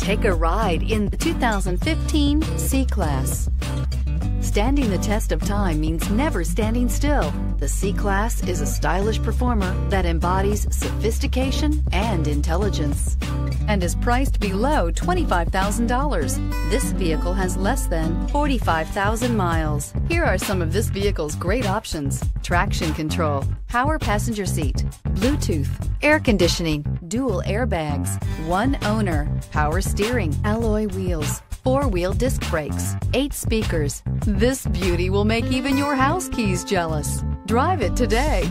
Take a ride in the 2015 C-Class. Standing the test of time means never standing still. The C-Class is a stylish performer that embodies sophistication and intelligence and is priced below $25,000. This vehicle has less than 45,000 miles. Here are some of this vehicle's great options: traction control, power passenger seat, Bluetooth, air conditioning, dual airbags, one owner, power steering, alloy wheels, four-wheel disc brakes, 8 speakers. This beauty will make even your house keys jealous. Drive it today.